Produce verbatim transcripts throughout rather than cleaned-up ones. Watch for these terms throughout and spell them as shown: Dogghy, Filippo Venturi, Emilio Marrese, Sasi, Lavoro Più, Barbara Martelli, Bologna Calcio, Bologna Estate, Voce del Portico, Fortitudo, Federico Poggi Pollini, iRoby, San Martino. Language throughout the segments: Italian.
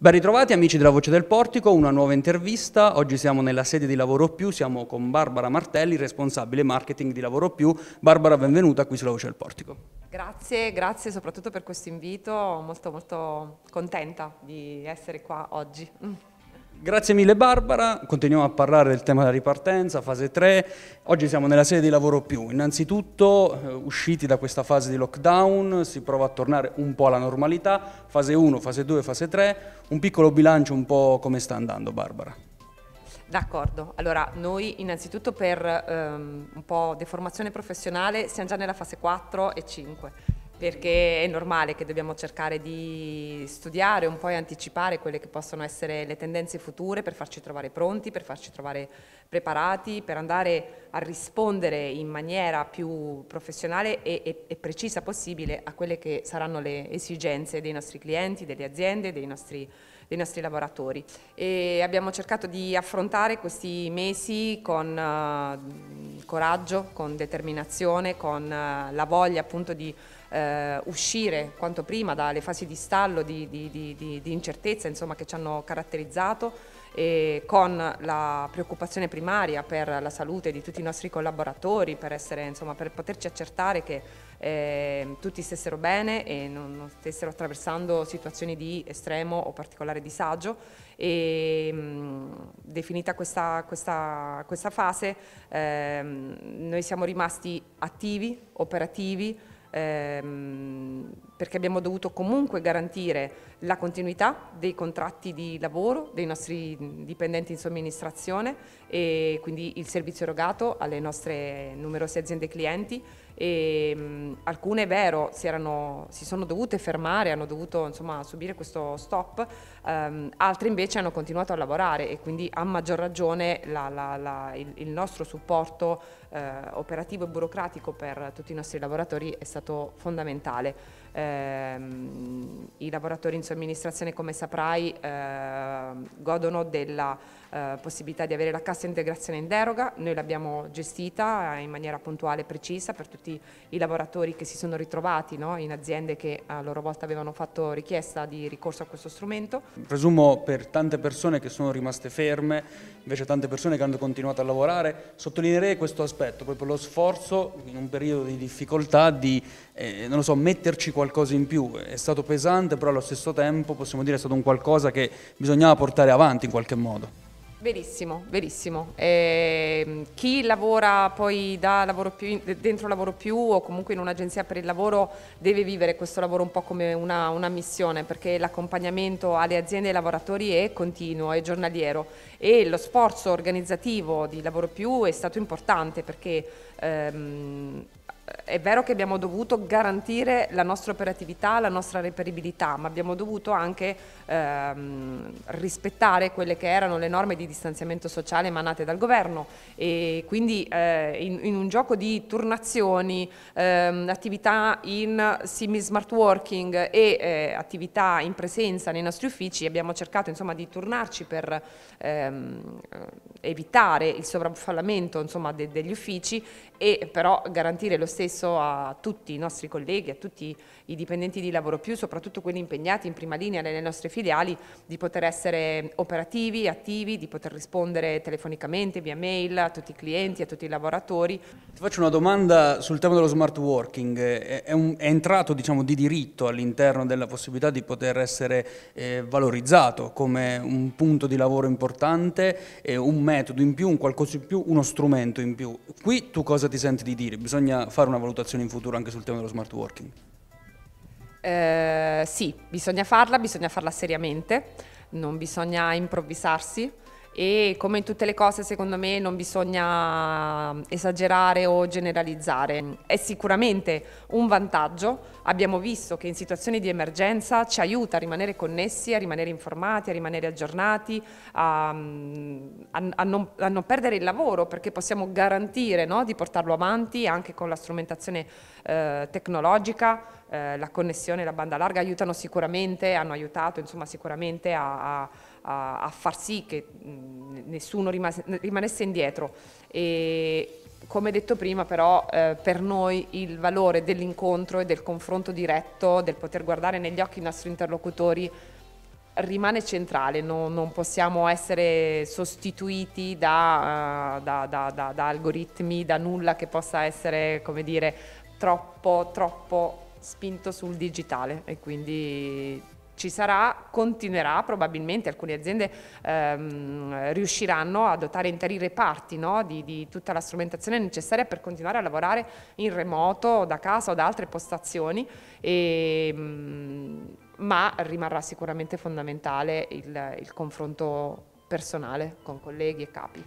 Ben ritrovati amici della Voce del Portico, una nuova intervista. Oggi siamo nella sede di Lavoro Più, siamo con Barbara Martelli, responsabile marketing di Lavoro Più. Barbara, benvenuta qui sulla Voce del Portico. Grazie, grazie soprattutto per questo invito, molto molto contenta di essere qua oggi. Grazie mille Barbara, continuiamo a parlare del tema della ripartenza, fase tre, oggi siamo nella sede di Lavoro Più. Innanzitutto eh, usciti da questa fase di lockdown si prova a tornare un po' alla normalità, fase uno, fase due, fase tre, un piccolo bilancio un po' come sta andando Barbara. D'accordo, allora noi innanzitutto per ehm, un po' deformazione professionale siamo già nella fase quattro e cinque. Perché è normale che dobbiamo cercare di studiare un po' e anticipare quelle che possono essere le tendenze future per farci trovare pronti, per farci trovare preparati, per andare a rispondere in maniera più professionale e, e, e precisa possibile a quelle che saranno le esigenze dei nostri clienti, delle aziende, dei nostri, dei nostri lavoratori. E abbiamo cercato di affrontare questi mesi con uh, coraggio, con determinazione, con uh, la voglia appunto di Uh, uscire quanto prima dalle fasi di stallo, di, di, di, di, di incertezza insomma, che ci hanno caratterizzato, e con la preoccupazione primaria per la salute di tutti i nostri collaboratori, per, essere, insomma, per poterci accertare che eh, tutti stessero bene e non, non stessero attraversando situazioni di estremo o particolare disagio. E, mh, definita questa, questa, questa fase, ehm, noi siamo rimasti attivi, operativi, Ehm, perché abbiamo dovuto comunque garantire la continuità dei contratti di lavoro dei nostri dipendenti in somministrazione e quindi il servizio erogato alle nostre numerose aziende clienti. E, mh, alcune è vero si, erano, si sono dovute fermare, hanno dovuto insomma, subire questo stop, ehm, altre invece hanno continuato a lavorare e quindi a maggior ragione la, la, la, il, il nostro supporto eh, operativo e burocratico per tutti i nostri lavoratori è stato fondamentale. Eh, I lavoratori in somministrazione, come saprai, eh, godono della eh, possibilità di avere la cassa integrazione in deroga. Noi l'abbiamo gestita in maniera puntuale e precisa per tutti i lavoratori che si sono ritrovati no, in aziende che a loro volta avevano fatto richiesta di ricorso a questo strumento. Presumo per tante persone che sono rimaste ferme, invece tante persone che hanno continuato a lavorare, sottolineerei questo aspetto, proprio lo sforzo in un periodo di difficoltà di eh, non lo so, metterci qualcosa in più. È stato pesante, però allo stesso tempo possiamo dire è stato un qualcosa che bisognava portare avanti in qualche modo. Verissimo, verissimo. Eh, chi lavora poi da Lavoro Più, dentro Lavoro Più o comunque in un'agenzia per il lavoro deve vivere questo lavoro un po' come una, una missione, perché l'accompagnamento alle aziende e ai lavoratori è continuo, è giornaliero e lo sforzo organizzativo di Lavoro Più è stato importante perché ehm, è vero che abbiamo dovuto garantire la nostra operatività, la nostra reperibilità, ma abbiamo dovuto anche ehm, rispettare quelle che erano le norme di distanziamento sociale emanate dal governo e quindi eh, in, in un gioco di turnazioni, ehm, attività in semi smart working e eh, attività in presenza nei nostri uffici abbiamo cercato insomma, di turnarci per ehm, evitare il sovraffallamento insomma, de, degli uffici e però garantire lo stesso stesso a tutti i nostri colleghi, a tutti i dipendenti di Lavoro Più, soprattutto quelli impegnati in prima linea nelle nostre filiali, di poter essere operativi, attivi, di poter rispondere telefonicamente, via mail, a tutti i clienti, a tutti i lavoratori. Ti faccio una domanda sul tema dello smart working. È, un, è entrato diciamo, di diritto all'interno della possibilità di poter essere eh, valorizzato come un punto di lavoro importante, eh, un metodo in più, un qualcosa in più, uno strumento in più. Qui tu cosa ti senti di dire? Bisogna fare una valutazione in futuro anche sul tema dello smart working? Eh, sì, bisogna farla, bisogna farla seriamente, non bisogna improvvisarsi e come in tutte le cose secondo me non bisogna esagerare o generalizzare. È sicuramente un vantaggio, abbiamo visto che in situazioni di emergenza ci aiuta a rimanere connessi, a rimanere informati, a rimanere aggiornati, a, a, a, non, a non perdere il lavoro perché possiamo garantire no, di portarlo avanti anche con la strumentazione eh, tecnologica. Eh, la connessione e la banda larga aiutano sicuramente, hanno aiutato insomma, sicuramente a, a, a far sì che mh, nessuno rimase, rimanesse indietro. E, come detto prima però eh, per noi il valore dell'incontro e del confronto diretto, del poter guardare negli occhi i nostri interlocutori rimane centrale, no, non possiamo essere sostituiti da, da, da, da, da algoritmi, da nulla che possa essere, come dire, troppo, troppo spinto sul digitale, e quindi ci sarà, continuerà, probabilmente alcune aziende ehm, riusciranno a dotare interi reparti, no, di, di tutta la strumentazione necessaria per continuare a lavorare in remoto, da casa o da altre postazioni, e, mh, ma rimarrà sicuramente fondamentale il, il confronto personale con colleghi e capi.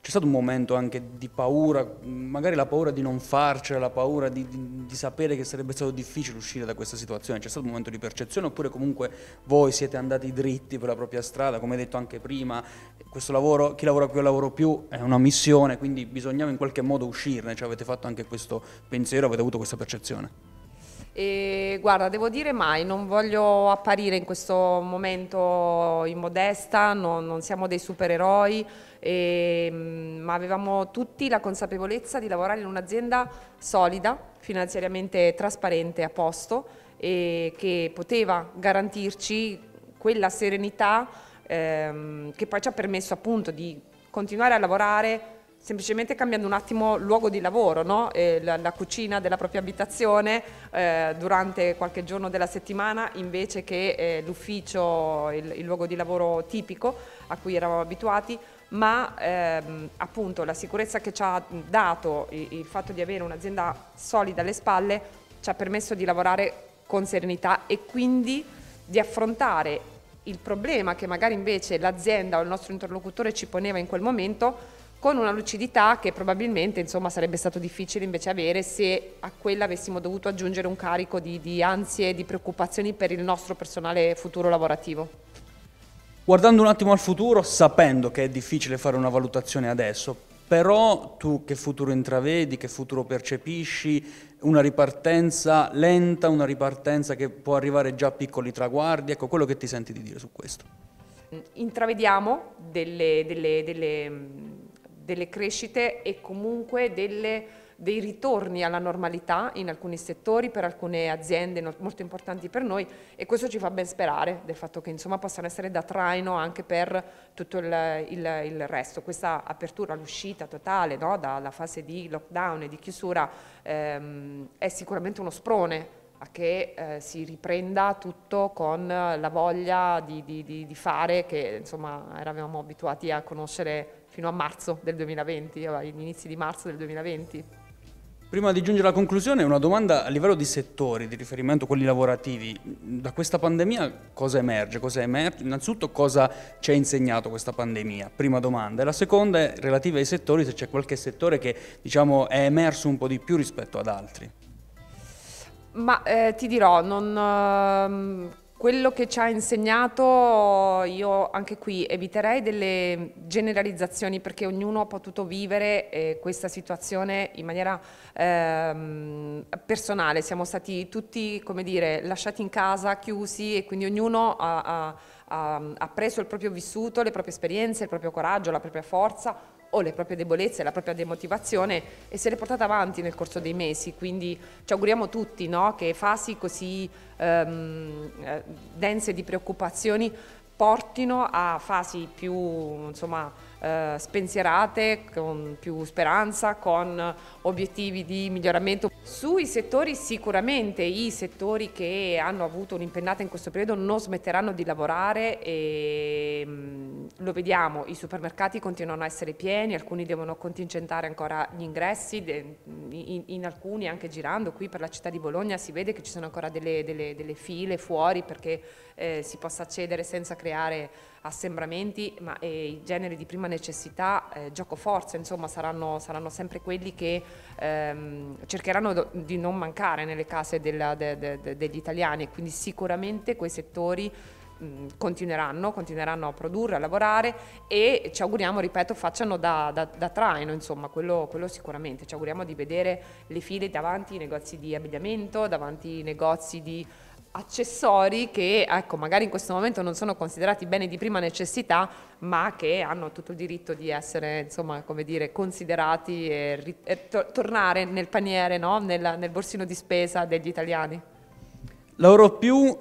C'è stato un momento anche di paura, magari la paura di non farcela, la paura di, di, di sapere che sarebbe stato difficile uscire da questa situazione. C'è stato un momento di percezione, oppure comunque voi siete andati dritti per la propria strada? Come detto anche prima, questo lavoro, chi lavora più lavoro più, è una missione, quindi bisognava in qualche modo uscirne, cioè avete fatto anche questo pensiero, avete avuto questa percezione? E guarda, devo dire mai, non voglio apparire in questo momento immodesta, no, non siamo dei supereroi, e, ma avevamo tutti la consapevolezza di lavorare in un'azienda solida, finanziariamente trasparente, a posto, e che poteva garantirci quella serenità ehm, che poi ci ha permesso appunto di continuare a lavorare semplicemente cambiando un attimo luogo di lavoro, no? eh, la, la cucina della propria abitazione eh, durante qualche giorno della settimana, invece che eh, l'ufficio, il, il luogo di lavoro tipico a cui eravamo abituati, ma ehm, appunto la sicurezza che ci ha dato il, il fatto di avere un'azienda solida alle spalle ci ha permesso di lavorare con serenità e quindi di affrontare il problema che magari invece l'azienda o il nostro interlocutore ci poneva in quel momento con una lucidità che probabilmente, insomma, sarebbe stato difficile invece avere se a quella avessimo dovuto aggiungere un carico di, di ansie e di preoccupazioni per il nostro personale futuro lavorativo. Guardando un attimo al futuro, sapendo che è difficile fare una valutazione adesso, però tu che futuro intravedi, che futuro percepisci? Una ripartenza lenta, una ripartenza che può arrivare già a piccoli traguardi, ecco quello che ti senti di dire su questo. Intravediamo delle... delle, delle... delle crescite e comunque delle, dei ritorni alla normalità in alcuni settori, per alcune aziende molto importanti per noi, e questo ci fa ben sperare del fatto che, insomma, possano essere da traino anche per tutto il, il, il resto. Questa apertura, l'uscita totale, no, dalla fase di lockdown e di chiusura ehm, è sicuramente uno sprone a che eh, si riprenda tutto con la voglia di, di, di, di fare che, insomma, eravamo abituati a conoscere fino a marzo del duemilaventi, agli inizi di marzo del duemilaventi. Prima di giungere alla conclusione, una domanda a livello di settori di riferimento, quelli lavorativi. Da questa pandemia cosa emerge? Cosa emerge? Innanzitutto, cosa ci ha insegnato questa pandemia? Prima domanda. E la seconda è relativa ai settori, se c'è qualche settore che, diciamo, è emerso un po' di più rispetto ad altri. Ma eh, ti dirò, non... Uh... quello che ci ha insegnato, io anche qui eviterei delle generalizzazioni, perché ognuno ha potuto vivere eh, questa situazione in maniera ehm, personale. Siamo stati tutti, come dire, lasciati in casa, chiusi, e quindi ognuno ha, ha, ha preso il proprio vissuto, le proprie esperienze, il proprio coraggio, la propria forza o le proprie debolezze, la propria demotivazione, e se le portate avanti nel corso dei mesi. Quindi ci auguriamo tutti, no, che fasi così ehm, dense di preoccupazioni portino a fasi più, insomma, eh, spensierate, con più speranza, con obiettivi di miglioramento. Sui settori, sicuramente i settori che hanno avuto un'impennata in questo periodo non smetteranno di lavorare, e mh, lo vediamo, i supermercati continuano a essere pieni, alcuni devono contingentare ancora gli ingressi, de, in, in alcuni anche girando qui per la città di Bologna si vede che ci sono ancora delle, delle, delle file fuori perché eh, si possa accedere senza creare creare assembramenti, ma eh, i generi di prima necessità, eh, giocoforza, insomma, saranno, saranno sempre quelli che ehm, cercheranno do, di non mancare nelle case della, de, de, de, degli italiani, e quindi sicuramente quei settori mh, continueranno, continueranno a produrre, a lavorare, e ci auguriamo, ripeto, facciano da, da, da traino, insomma, quello, quello sicuramente. Ci auguriamo di vedere le file davanti ai negozi di abbigliamento, davanti ai negozi di accessori che, ecco, magari in questo momento non sono considerati beni di prima necessità, ma che hanno tutto il diritto di essere, insomma, come dire, considerati e, e to tornare nel paniere, no? nel, nel borsino di spesa degli italiani. Lavoro Più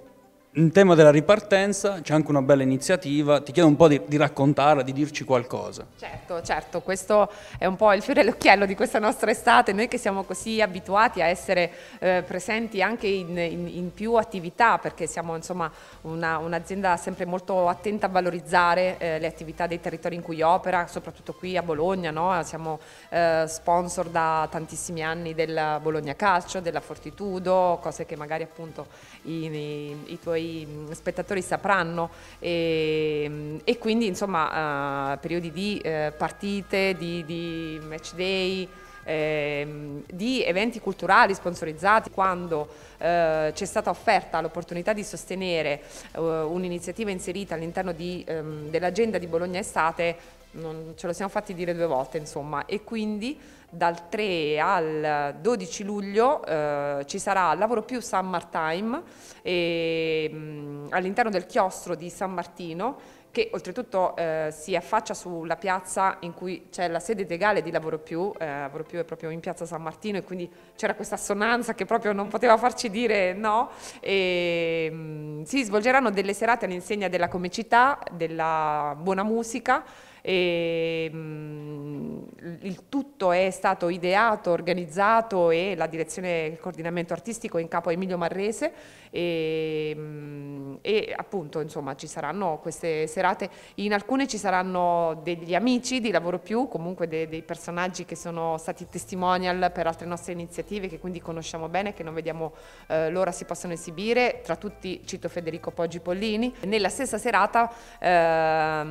in tema della ripartenza c'è anche una bella iniziativa, ti chiedo un po' di, di raccontarla, di dirci qualcosa. Certo, certo, questo è un po' il fiore all'occhiello di questa nostra estate, noi che siamo così abituati a essere eh, presenti anche in, in, in più attività, perché siamo insomma un'azienda un sempre molto attenta a valorizzare eh, le attività dei territori in cui opera, soprattutto qui a Bologna, no? Siamo eh, sponsor da tantissimi anni del Bologna Calcio, della Fortitudo, cose che magari appunto i, i, i tuoi spettatori sapranno, e, e quindi insomma eh, periodi di eh, partite, di, di match day, eh, di eventi culturali sponsorizzati. Quando eh, c'è stata offerta l'opportunità di sostenere eh, un'iniziativa inserita all'interno eh, dell'agenda di Bologna Estate, non ce lo siamo fatti dire due volte insomma, e quindi dal tre al dodici luglio eh, ci sarà Lavoro Più Summertime all'interno del chiostro di San Martino, che oltretutto eh, si affaccia sulla piazza in cui c'è la sede legale di Lavoro Più. eh, Lavoro Più è proprio in piazza San Martino e quindi c'era questa assonanza che proprio non poteva farci dire no. E, mh, si svolgeranno delle serate all'insegna della comicità, della buona musica, e, mh, il tutto è stato ideato, organizzato, e la direzione e il coordinamento artistico è in capo a Emilio Marrese, e, mh, e appunto insomma ci saranno queste serate. In alcune ci saranno degli amici di Lavoro Più, comunque dei, dei personaggi che sono stati testimonial per altre nostre iniziative, che quindi conosciamo bene, che non vediamo eh, l'ora si possono esibire. Tra tutti cito Federico Poggi Pollini. Nella stessa serata eh,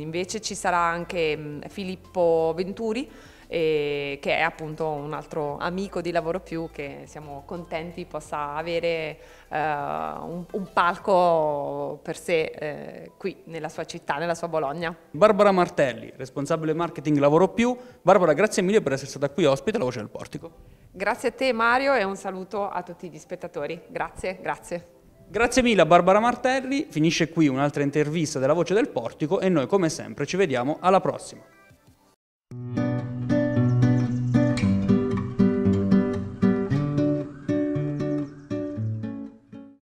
invece ci sarà anche Filippo Venturi, eh, che è appunto un altro amico di Lavoro Più, che siamo contenti possa avere eh, un, un palco per sé eh, qui nella sua città, nella sua Bologna. Barbara Martelli, responsabile marketing Lavoro Più. Barbara, grazie mille per essere stata qui ospite alla Voce del Portico. Grazie a te Mario, e un saluto a tutti gli spettatori. Grazie, grazie. Grazie mille a Barbara Martelli. Finisce qui un'altra intervista della Voce del Portico e noi come sempre ci vediamo alla prossima.